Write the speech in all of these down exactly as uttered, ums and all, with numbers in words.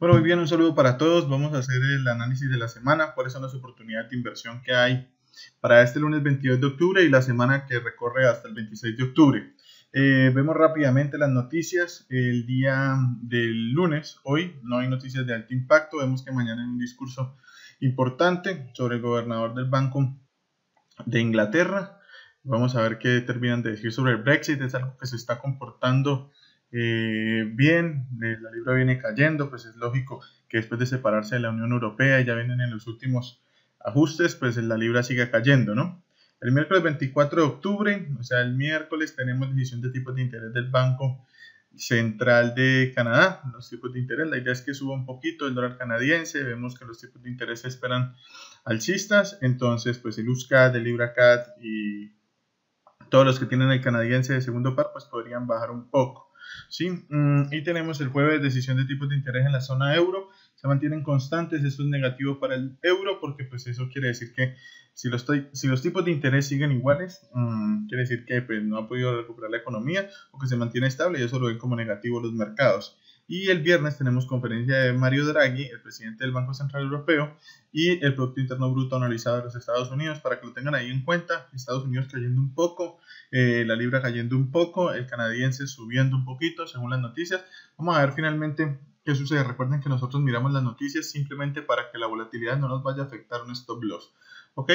Bueno, muy bien, un saludo para todos. Vamos a hacer el análisis de la semana, cuáles son las oportunidades de inversión que hay para este lunes veintidós de octubre y la semana que recorre hasta el veintiséis de octubre. Eh, vemos rápidamente las noticias. El día del lunes, hoy, no hay noticias de alto impacto. Vemos que mañana hay un discurso importante sobre el gobernador del Banco de Inglaterra. Vamos a ver qué terminan de decir sobre el Brexit. Es algo que se está comportando Eh, bien, eh, la libra viene cayendo, pues es lógico que después de separarse de la Unión Europea y ya vienen en los últimos ajustes, pues la libra sigue cayendo, ¿no? El miércoles veinticuatro de octubre, o sea el miércoles, tenemos decisión de tipos de interés del Banco Central de Canadá. Los tipos de interés, la idea es que suba un poquito el dólar canadiense. Vemos que los tipos de interés se esperan alcistas, entonces pues el U S C A D, el LibraCAD y todos los que tienen el canadiense de segundo par pues podrían bajar un poco. Sí, y tenemos el jueves decisión de tipos de interés en la zona euro, se mantienen constantes. Eso es negativo para el euro porque pues eso quiere decir que si los, si los tipos de interés siguen iguales, um, quiere decir que pues, no ha podido recuperar la economía o que se mantiene estable, y eso lo ven como negativo los mercados. Y el viernes tenemos conferencia de Mario Draghi, el presidente del Banco Central Europeo, y el Producto Interno Bruto analizado de los Estados Unidos, para que lo tengan ahí en cuenta. Estados Unidos cayendo un poco, eh, la libra cayendo un poco, el canadiense subiendo un poquito, según las noticias. Vamos a ver finalmente qué sucede. Recuerden que nosotros miramos las noticias simplemente para que la volatilidad no nos vaya a afectar un stop loss. ¿Ok?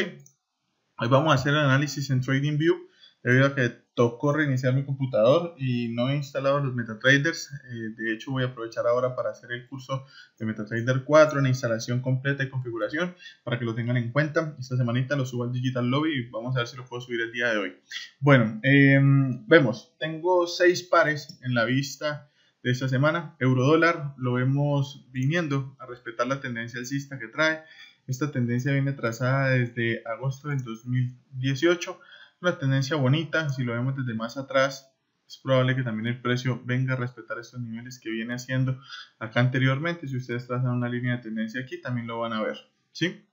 Hoy vamos a hacer el análisis en TradingView, debido a que tocó reiniciar mi computador y no he instalado los MetaTraders. Eh, de hecho voy a aprovechar ahora para hacer el curso de MetaTrader cuatro en instalación completa y configuración, para que lo tengan en cuenta. Esta semanita lo subo al Digital Lobby y vamos a ver si lo puedo subir el día de hoy. Bueno, eh, vemos, tengo seis pares en la vista de esta semana. Eurodólar lo vemos viniendo a respetar la tendencia alcista que trae. Esta tendencia viene trazada desde agosto del dos mil dieciocho. Una tendencia bonita. Si lo vemos desde más atrás, es probable que también el precio venga a respetar estos niveles que viene haciendo acá anteriormente. Si ustedes trazan una línea de tendencia aquí, también lo van a ver, ¿sí?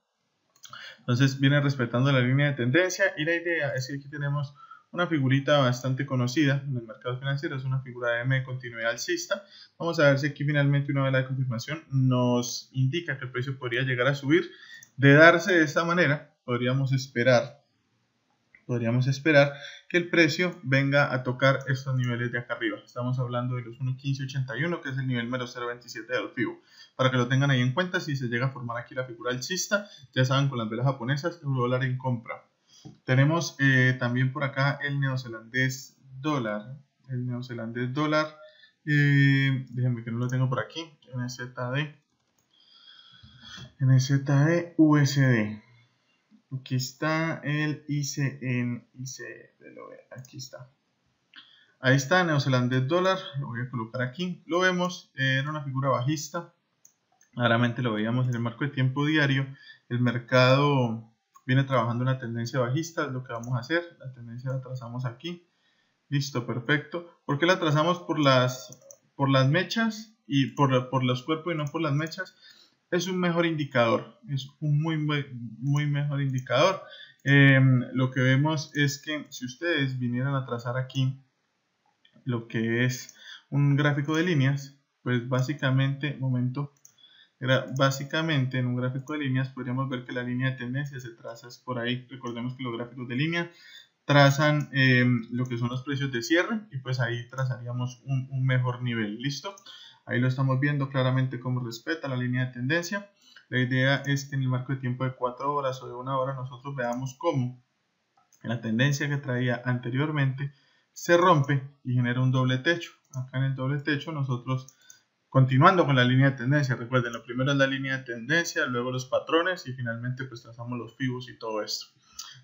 Entonces viene respetando la línea de tendencia, y la idea es que aquí tenemos una figurita bastante conocida en el mercado financiero, es una figura de M de continuidad alcista. Vamos a ver si aquí finalmente una vela de confirmación nos indica que el precio podría llegar a subir. De darse de esta manera, podríamos esperar Podríamos esperar que el precio venga a tocar estos niveles de acá arriba. Estamos hablando de los uno punto quince ochenta y uno, que es el nivel mero cero punto veintisiete del Fibo. Para que lo tengan ahí en cuenta, si se llega a formar aquí la figura alcista, ya saben, con las velas japonesas, euro dólar en compra. Tenemos eh, también por acá el neozelandés dólar. El neozelandés dólar, eh, déjenme que no lo tengo por aquí, N Z D, N Z D, U S D. Aquí está el I C N, I C D, aquí está. Ahí está, neozelandés dólar, lo voy a colocar aquí. Lo vemos, era una figura bajista. Claramente lo veíamos en el marco de tiempo diario. El mercado viene trabajando una tendencia bajista, es lo que vamos a hacer. La tendencia la trazamos aquí. Listo, perfecto. ¿Por qué la trazamos por las, por las mechas y por, por los cuerpos y no por las mechas? Es un mejor indicador, es un muy, muy, muy mejor indicador. Eh, lo que vemos es que si ustedes vinieran a trazar aquí lo que es un gráfico de líneas, pues básicamente, momento, básicamente en un gráfico de líneas podríamos ver que la línea de tendencia se traza es por ahí. Recordemos que los gráficos de línea trazan eh, lo que son los precios de cierre, y pues ahí trazaríamos un, un mejor nivel, ¿listo? Ahí lo estamos viendo claramente cómo respeta la línea de tendencia. La idea es que en el marco de tiempo de cuatro horas o de una hora nosotros veamos cómo la tendencia que traía anteriormente se rompe y genera un doble techo. Acá en el doble techo nosotros, continuando con la línea de tendencia, recuerden, lo primero es la línea de tendencia, luego los patrones y finalmente pues trazamos los fibos y todo esto.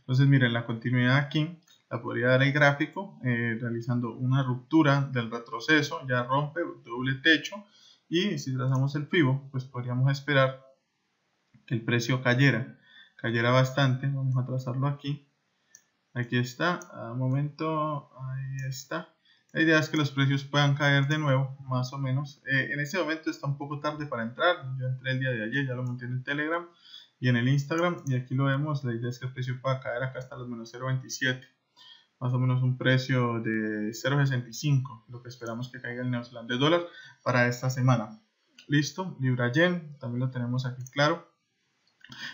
Entonces miren, la continuidad aquí la podría dar el gráfico, eh, realizando una ruptura del retroceso, ya rompe doble techo, y si trazamos el Fibo, pues podríamos esperar que el precio cayera, cayera bastante. Vamos a trazarlo aquí, aquí está, a un momento, ahí está. La idea es que los precios puedan caer de nuevo, más o menos. Eh, en este momento está un poco tarde para entrar, yo entré el día de ayer, ya lo monté en el Telegram y en el Instagram, y aquí lo vemos. La idea es que el precio pueda caer acá hasta los menos cero punto veintisiete. Más o menos un precio de cero punto sesenta y cinco, lo que esperamos que caiga el neozelandés dólar para esta semana. Listo, libra yen, también lo tenemos aquí claro.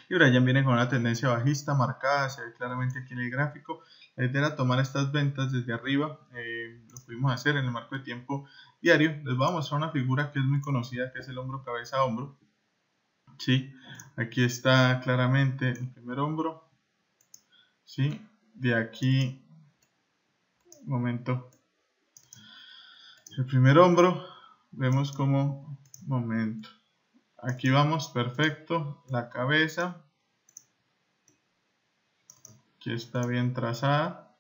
Libra yen viene con una tendencia bajista marcada, se ve claramente aquí en el gráfico. La idea era tomar estas ventas desde arriba, eh, lo pudimos hacer en el marco de tiempo diario. Les voy a mostrar una figura que es muy conocida, que es el hombro cabeza a hombro. Sí, aquí está claramente el primer hombro. Sí, de aquí, un momento, el primer hombro, vemos como, momento, aquí vamos, perfecto, la cabeza, aquí está bien trazada,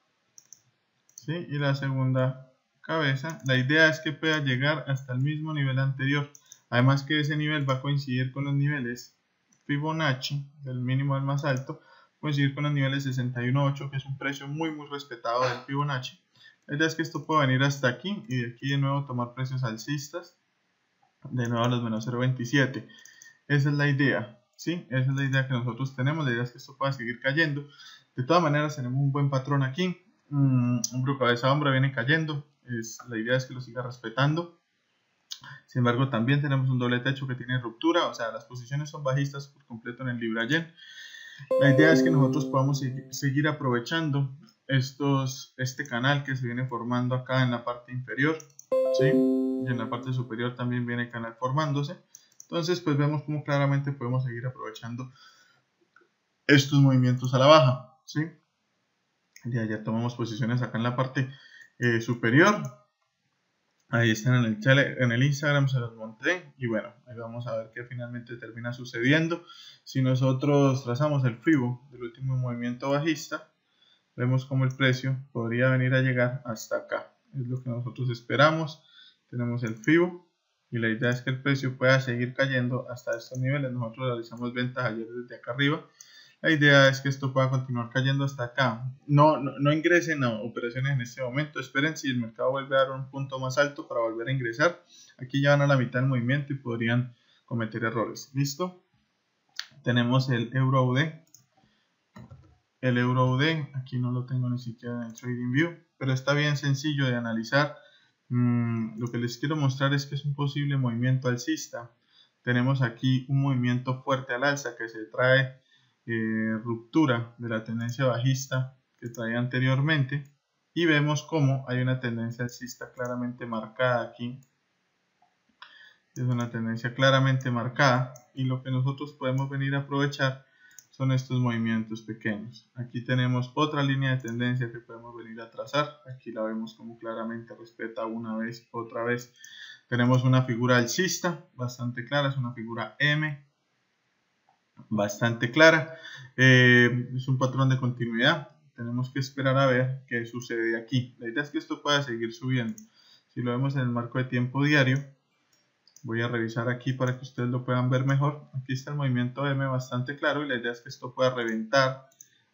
¿sí? Y la segunda cabeza, la idea es que pueda llegar hasta el mismo nivel anterior, además que ese nivel va a coincidir con los niveles Fibonacci, del mínimo al más alto, coincidir con los niveles sesenta y uno punto ocho, que es un precio muy muy respetado del Fibonacci. La idea es que esto pueda venir hasta aquí y de aquí de nuevo tomar precios alcistas, de nuevo a los menos cero punto veintisiete. Esa es la idea, ¿sí? Esa es la idea que nosotros tenemos. La idea es que esto pueda seguir cayendo. De todas maneras tenemos un buen patrón aquí, mm, hombro cabeza a hombro viene cayendo, es, la idea es que lo siga respetando. Sin embargo también tenemos un doble techo que tiene ruptura, o sea las posiciones son bajistas por completo en el libra yen. La idea es que nosotros podamos seguir aprovechando estos, este canal que se viene formando acá en la parte inferior, ¿sí? Y en la parte superior también viene el canal formándose. Entonces pues vemos cómo claramente podemos seguir aprovechando estos movimientos a la baja, ¿sí? Y allá tomamos posiciones acá en la parte eh, superior. Ahí están en el, tele, en el Instagram, se los monté. Y bueno, ahí vamos a ver qué finalmente termina sucediendo. Si nosotros trazamos el Fibo del último movimiento bajista, vemos cómo el precio podría venir a llegar hasta acá. Es lo que nosotros esperamos. Tenemos el Fibo y la idea es que el precio pueda seguir cayendo hasta estos niveles. Nosotros realizamos ventas ayer desde acá arriba. La idea es que esto pueda continuar cayendo hasta acá. No, no, no ingresen a operaciones en este momento. Esperen si el mercado vuelve a dar un punto más alto para volver a ingresar. Aquí ya van a la mitad del movimiento y podrían cometer errores. ¿Listo? Tenemos el Euro U D. El Euro U D, aquí no lo tengo ni siquiera en TradingView, pero está bien sencillo de analizar. Mm, lo que les quiero mostrar es que es un posible movimiento alcista. Tenemos aquí un movimiento fuerte al alza que se trae Eh, ruptura de la tendencia bajista que traía anteriormente y vemos como hay una tendencia alcista claramente marcada aquí, es una tendencia claramente marcada y lo que nosotros podemos venir a aprovechar son estos movimientos pequeños. Aquí tenemos otra línea de tendencia que podemos venir a trazar, aquí la vemos como claramente respeta una vez, otra vez tenemos una figura alcista bastante clara, es una figura M bastante clara, eh, es un patrón de continuidad, tenemos que esperar a ver qué sucede aquí. La idea es que esto pueda seguir subiendo. Si lo vemos en el marco de tiempo diario, voy a revisar aquí para que ustedes lo puedan ver mejor. Aquí está el movimiento M bastante claro y la idea es que esto pueda reventar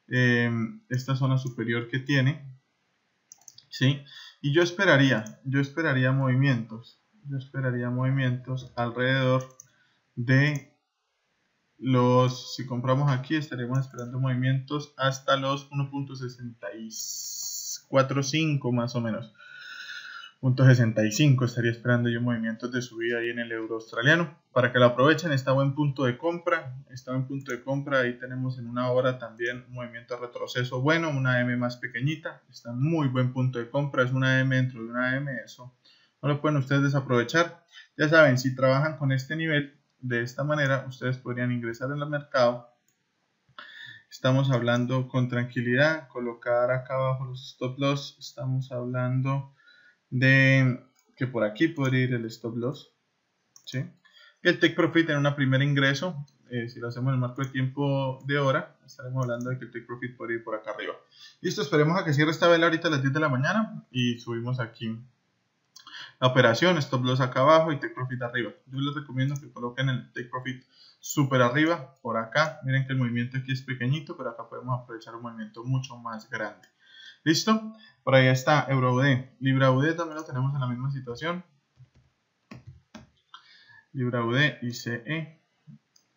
eh, esta zona superior que tiene, ¿sí? Y yo esperaría, yo esperaría movimientos, yo esperaría movimientos alrededor de los, si compramos aquí estaremos esperando movimientos hasta los uno punto seis cuatro cinco más o menos, uno punto sesenta y cinco estaría esperando yo movimientos de subida ahí en el euro australiano, para que lo aprovechen. Está buen punto de compra, está buen punto de compra, ahí tenemos en una hora también un movimiento de retroceso bueno, una M más pequeñita, está muy buen punto de compra, es una M dentro de una M, eso no lo pueden ustedes desaprovechar. Ya saben, si trabajan con este nivel de esta manera, ustedes podrían ingresar en el mercado. Estamos hablando con tranquilidad, colocar acá abajo los stop loss. Estamos hablando de que por aquí podría ir el stop loss, ¿sí? El take profit en un primer ingreso, eh, si lo hacemos en el marco de tiempo de hora, estaremos hablando de que el take profit podría ir por acá arriba. Listo, esperemos a que cierre esta vela ahorita a las diez de la mañana y subimos aquí la operación, stop loss acá abajo y take profit arriba. Yo les recomiendo que coloquen el take profit super arriba, por acá. Miren que el movimiento aquí es pequeñito, pero acá podemos aprovechar un movimiento mucho más grande. ¿Listo? Por ahí está Euro U D. Libra U D también lo tenemos en la misma situación. Libra U D, I C E.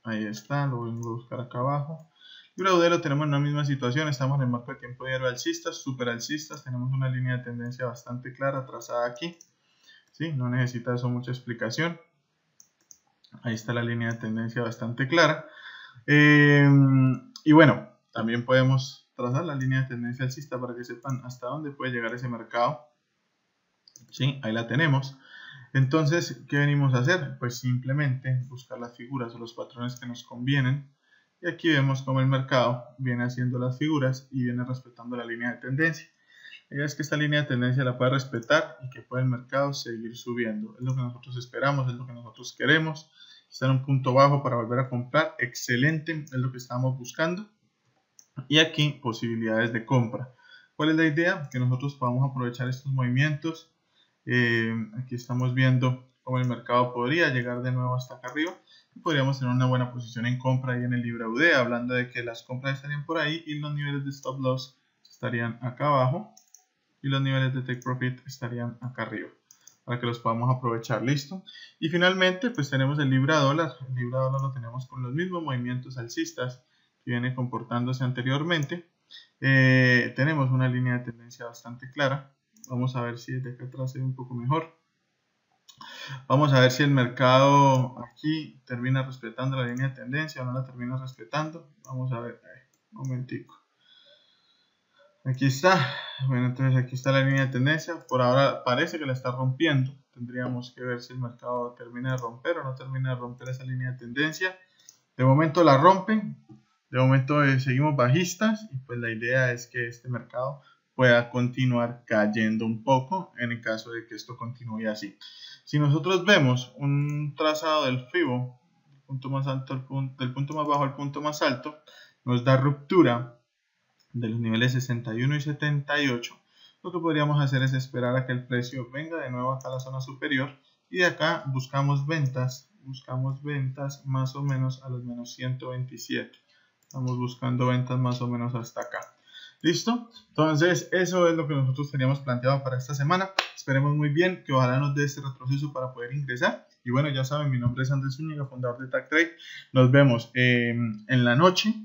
Ahí está, lo voy a buscar acá abajo. Libra U D lo tenemos en la misma situación, estamos en el marco de tiempo diario alcistas, super alcistas. Tenemos una línea de tendencia bastante clara, trazada aquí. ¿Sí? No necesita eso mucha explicación. Ahí está la línea de tendencia bastante clara. Eh, y bueno, también podemos trazar la línea de tendencia alcista para que sepan hasta dónde puede llegar ese mercado. Sí, ahí la tenemos. Entonces, ¿qué venimos a hacer? Pues simplemente buscar las figuras o los patrones que nos convienen. Y aquí vemos cómo el mercado viene haciendo las figuras y viene respetando la línea de tendencia. La idea es que esta línea de tendencia la pueda respetar y que pueda el mercado seguir subiendo. Es lo que nosotros esperamos, es lo que nosotros queremos. Está en un punto bajo para volver a comprar. Excelente, es lo que estábamos buscando. Y aquí, posibilidades de compra. ¿Cuál es la idea? Que nosotros podamos aprovechar estos movimientos. Eh, aquí estamos viendo cómo el mercado podría llegar de nuevo hasta acá arriba. Y podríamos tener una buena posición en compra ahí en el Libra U D, hablando de que las compras estarían por ahí y los niveles de stop loss estarían acá abajo y los niveles de take profit estarían acá arriba, para que los podamos aprovechar. Listo. Y finalmente pues tenemos el Libra Dólar. El Libra Dólar lo tenemos con los mismos movimientos alcistas que viene comportándose anteriormente. Eh, tenemos una línea de tendencia bastante clara. Vamos a ver si desde acá atrás se ve un poco mejor. Vamos a ver si el mercado aquí termina respetando la línea de tendencia o no la termina respetando. Vamos a ver, un momentico. Aquí está. Bueno, entonces aquí está la línea de tendencia. Por ahora parece que la está rompiendo. Tendríamos que ver si el mercado termina de romper o no termina de romper esa línea de tendencia. De momento la rompen. De momento eh, seguimos bajistas. Y pues la idea es que este mercado pueda continuar cayendo un poco en el caso de que esto continúe así. Si nosotros vemos un trazado del Fibo, del punto más alto al punto, del punto más bajo al punto más alto, nos da ruptura de los niveles sesenta y uno y setenta y ocho. Lo que podríamos hacer es esperar a que el precio venga de nuevo acá a la zona superior y de acá buscamos ventas, buscamos ventas más o menos a los menos ciento veintisiete. Estamos buscando ventas más o menos hasta acá. ¿Listo? Entonces eso es lo que nosotros teníamos planteado para esta semana. Esperemos muy bien que ojalá nos dé este retroceso para poder ingresar. Y bueno, ya saben, mi nombre es Andrés Úñiga, fundador de TagTrade. Nos vemos eh, en la noche.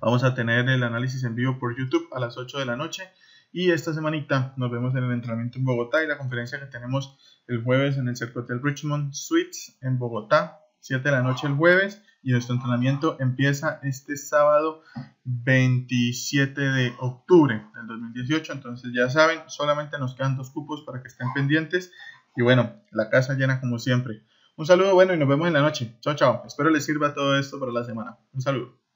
Vamos a tener el análisis en vivo por YouTube a las ocho de la noche. Y esta semanita nos vemos en el entrenamiento en Bogotá y la conferencia que tenemos el jueves en el Cerco Hotel Richmond Suites en Bogotá. siete de la noche el jueves. Y nuestro entrenamiento empieza este sábado veintisiete de octubre del dos mil dieciocho. Entonces ya saben, solamente nos quedan dos cupos para que estén pendientes. Y bueno, la casa llena como siempre. Un saludo, bueno, y nos vemos en la noche. Chao, chao. Espero les sirva todo esto para la semana. Un saludo.